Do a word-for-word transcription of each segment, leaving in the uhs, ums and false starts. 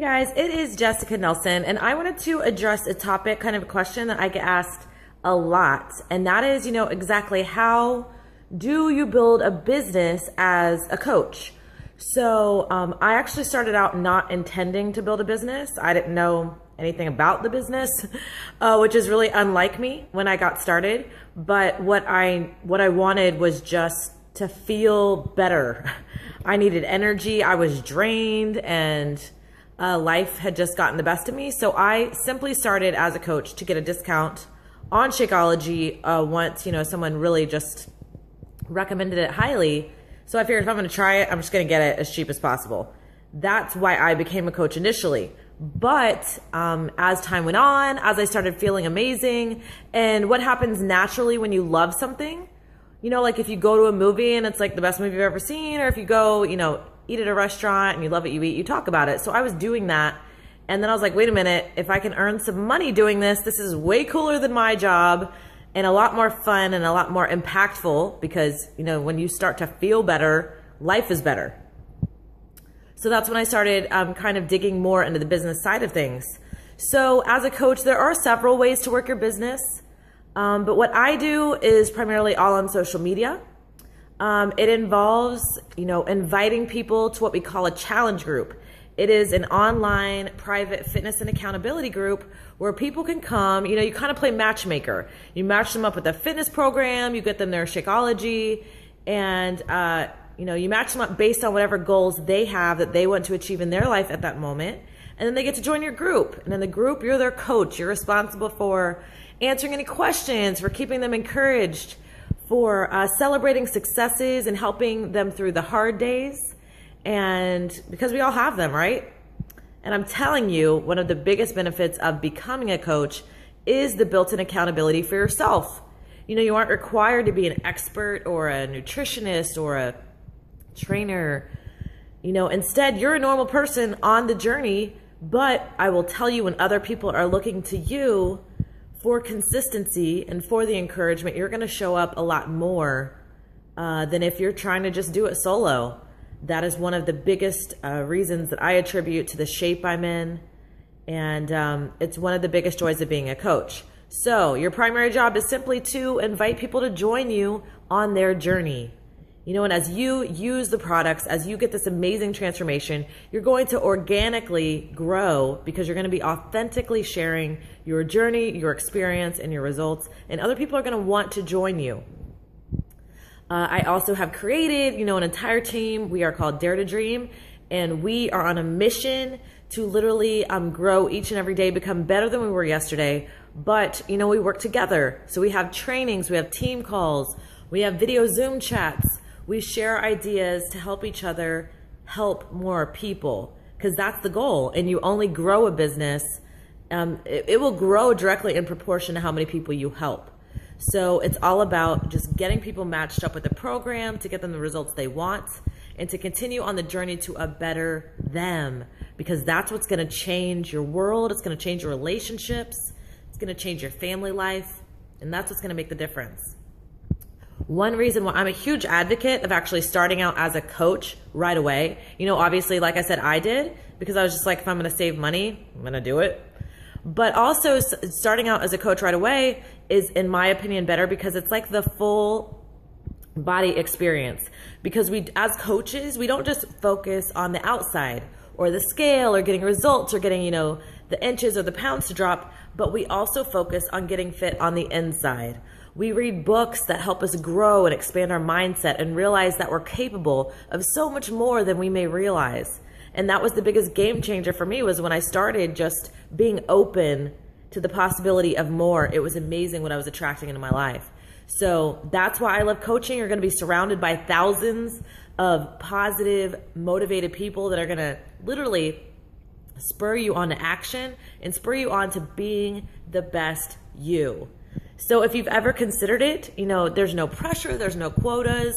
Hey guys, it is Jessica Nelson, and I wanted to address a topic, kind of a question that I get asked a lot, and that is, you know, exactly how do you build a business as a coach? So um, I actually started out not intending to build a business. I didn't know anything about the business, uh, which is really unlike me when I got started. But what I what I wanted was just to feel better. I needed energy. I was drained and Uh, life had just gotten the best of me. So I simply started as a coach to get a discount on Shakeology uh, once, you know, someone really just recommended it highly. So I figured if I'm going to try it, I'm just going to get it as cheap as possible. That's why I became a coach initially. But um, as time went on, as I started feeling amazing, and what happens naturally when you love something, you know, like if you go to a movie and it's like the best movie you've ever seen, or if you go, you know, eat at a restaurant and you love what you eat, you talk about it. So I was doing that. And then I was like, wait a minute, if I can earn some money doing this, this is way cooler than my job and a lot more fun and a lot more impactful because, you know, when you start to feel better, life is better. So that's when I started um, kind of digging more into the business side of things. So as a coach, there are several ways to work your business. Um, but what I do is primarily all on social media. Um, it involves, you know, inviting people to what we call a challenge group. It is an online private fitness and accountability group where people can come, you know, you kind of play matchmaker. You match them up with a fitness program, you get them their Shakeology, and, uh, you know, you match them up based on whatever goals they have that they want to achieve in their life at that moment. And then they get to join your group. And in the group, you're their coach. You're responsible for answering any questions, for keeping them encouraged, for uh, celebrating successes and helping them through the hard days, and because we all have them, right? And I'm telling you, one of the biggest benefits of becoming a coach is the built-in accountability for yourself. You know, you aren't required to be an expert or a nutritionist or a trainer. You know, instead, you're a normal person on the journey, but I will tell you, when other people are looking to you for consistency and for the encouragement, you're going to show up a lot more uh, than if you're trying to just do it solo. That is one of the biggest uh, reasons that I attribute to the shape I'm in. And um, it's one of the biggest joys of being a coach. So your primary job is simply to invite people to join you on their journey. You know, and as you use the products, as you get this amazing transformation, you're going to organically grow because you're going to be authentically sharing your journey, your experience, and your results. And other people are going to want to join you. Uh, I also have created, you know, an entire team. We are called Dare to Dream. And we are on a mission to literally um, grow each and every day, become better than we were yesterday. But, you know, we work together. So we have trainings, we have team calls, we have video Zoom chats. We share ideas to help each other help more people, because that's the goal. And you only grow a business. Um, it, it will grow directly in proportion to how many people you help. So it's all about just getting people matched up with the program to get them the results they want and to continue on the journey to a better them, because that's what's going to change your world. It's going to change your relationships. It's going to change your family life. And that's what's going to make the difference. One reason why I'm a huge advocate of actually starting out as a coach right away, you know, obviously, like I said, I did, because I was just like, if I'm going to save money, I'm going to do it. But also starting out as a coach right away is, in my opinion, better, because it's like the full body experience, because we, as coaches, we don't just focus on the outside or the scale or getting results or getting, you know, the inches or the pounds to drop, but we also focus on getting fit on the inside. We read books that help us grow and expand our mindset and realize that we're capable of so much more than we may realize. And that was the biggest game changer for me, was when I started just being open to the possibility of more. It was amazing what I was attracting into my life. So that's why I love coaching. You're going to be surrounded by thousands of positive, motivated people that are going to literally spur you on to action and spur you on to being the best you. So if you've ever considered it, you know, there's no pressure, there's no quotas,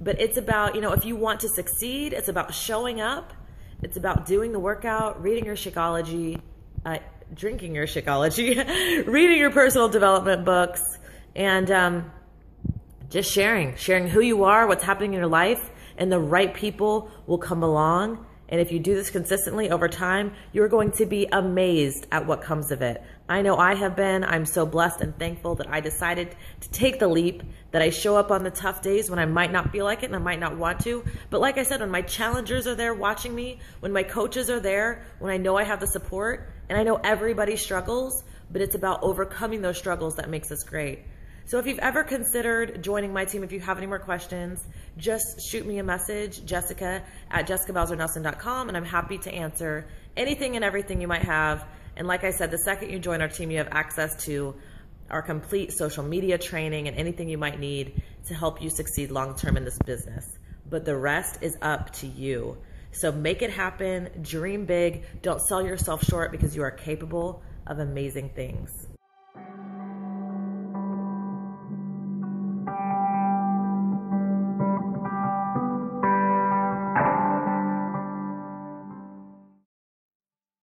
but it's about, you know, if you want to succeed, it's about showing up. It's about doing the workout, reading your Shakeology, uh, drinking your Shakeology, reading your personal development books, and um, just sharing, sharing who you are, what's happening in your life, and the right people will come along And if you do this consistently over time, you're going to be amazed at what comes of it. I know I have been. I'm so blessed and thankful that I decided to take the leap, that I show up on the tough days when I might not feel like it and I might not want to. But like I said, when my challengers are there watching me, when my coaches are there, when I know I have the support, and I know everybody struggles, but it's about overcoming those struggles that makes us great. So if you've ever considered joining my team, if you have any more questions, just shoot me a message, Jessica at jessica bowser nelson dot com, and I'm happy to answer anything and everything you might have. And like I said, the second you join our team, you have access to our complete social media training and anything you might need to help you succeed long-term in this business. But the rest is up to you. So make it happen, dream big, don't sell yourself short because you are capable of amazing things.